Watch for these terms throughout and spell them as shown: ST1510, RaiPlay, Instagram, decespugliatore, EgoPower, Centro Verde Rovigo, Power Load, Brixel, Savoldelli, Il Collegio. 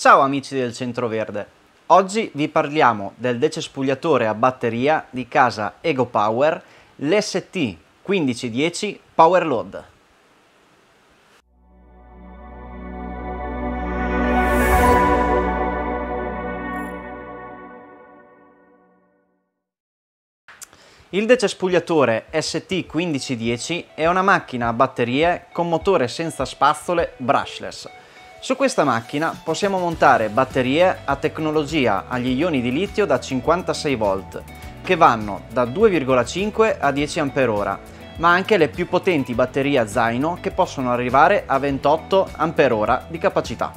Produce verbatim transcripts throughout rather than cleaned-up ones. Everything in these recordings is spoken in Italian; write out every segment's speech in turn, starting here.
Ciao amici del Centro Verde, oggi vi parliamo del decespugliatore a batteria di casa EgoPower, l'S T quindici dieci Power Load. Il decespugliatore S T quindici dieci è una macchina a batterie con motore senza spazzole brushless. Su questa macchina possiamo montare batterie a tecnologia agli ioni di litio da cinquantasei volt, che vanno da due virgola cinque a dieci ampere ora, ma anche le più potenti batterie a zaino che possono arrivare a ventotto ampere ora di capacità.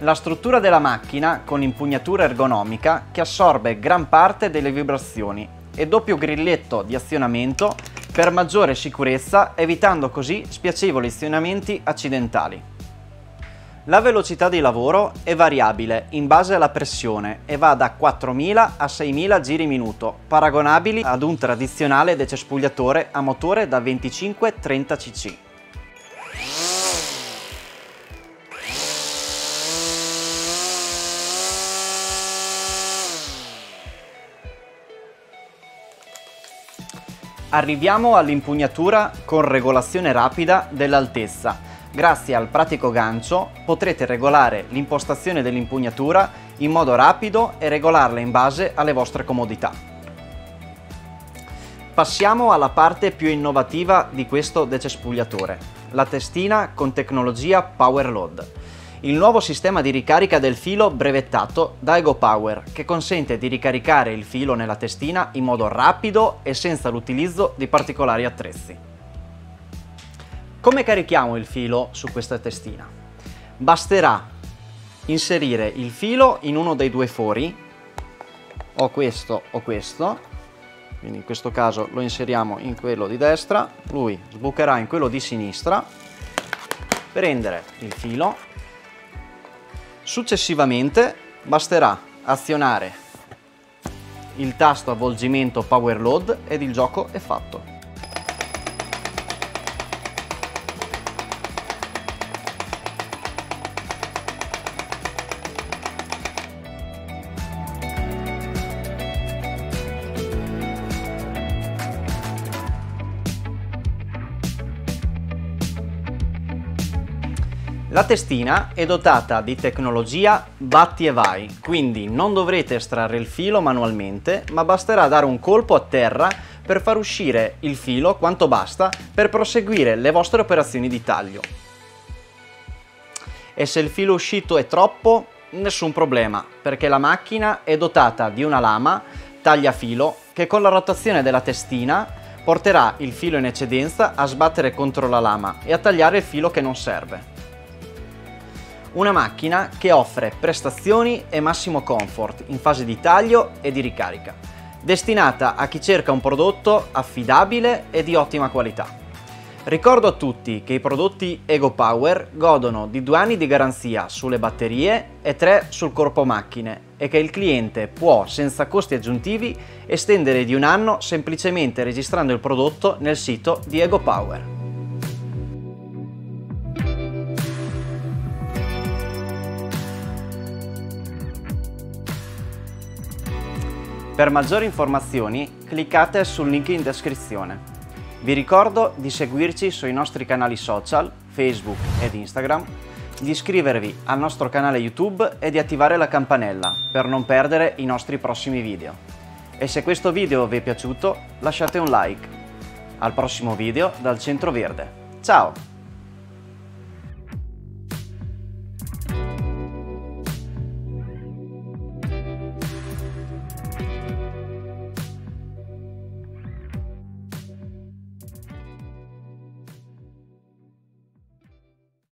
La struttura della macchina con impugnatura ergonomica che assorbe gran parte delle vibrazioni e doppio grilletto di azionamento per maggiore sicurezza, evitando così spiacevoli azionamenti accidentali. La velocità di lavoro è variabile in base alla pressione e va da quattromila a seimila giri minuto, paragonabili ad un tradizionale decespugliatore a motore da venticinque a trenta cc. Arriviamo all'impugnatura con regolazione rapida dell'altezza. Grazie al pratico gancio potrete regolare l'impostazione dell'impugnatura in modo rapido e regolarla in base alle vostre comodità. Passiamo alla parte più innovativa di questo decespugliatore, la testina con tecnologia Power Load. Il nuovo sistema di ricarica del filo brevettato da EgoPower, che consente di ricaricare il filo nella testina in modo rapido e senza l'utilizzo di particolari attrezzi. Come carichiamo il filo su questa testina? Basterà inserire il filo in uno dei due fori, o questo o questo, quindi in questo caso lo inseriamo in quello di destra, lui sbucherà in quello di sinistra. Prendere il filo. Successivamente basterà azionare il tasto avvolgimento Power Load ed il gioco è fatto. La testina è dotata di tecnologia batti e vai, quindi non dovrete estrarre il filo manualmente, ma basterà dare un colpo a terra per far uscire il filo quanto basta per proseguire le vostre operazioni di taglio. E se il filo uscito è troppo, nessun problema, perché la macchina è dotata di una lama tagliafilo che con la rotazione della testina porterà il filo in eccedenza a sbattere contro la lama e a tagliare il filo che non serve. Una macchina che offre prestazioni e massimo comfort in fase di taglio e di ricarica, destinata a chi cerca un prodotto affidabile e di ottima qualità. Ricordo a tutti che i prodotti EgoPower godono di due anni di garanzia sulle batterie e tre sul corpo macchine e che il cliente può, senza costi aggiuntivi, estendere di un anno semplicemente registrando il prodotto nel sito di EgoPower. Per maggiori informazioni cliccate sul link in descrizione. Vi ricordo di seguirci sui nostri canali social, Facebook ed Instagram, di iscrivervi al nostro canale YouTube e di attivare la campanella per non perdere i nostri prossimi video. E se questo video vi è piaciuto, lasciate un like. Al prossimo video dal Centro Verde. Ciao!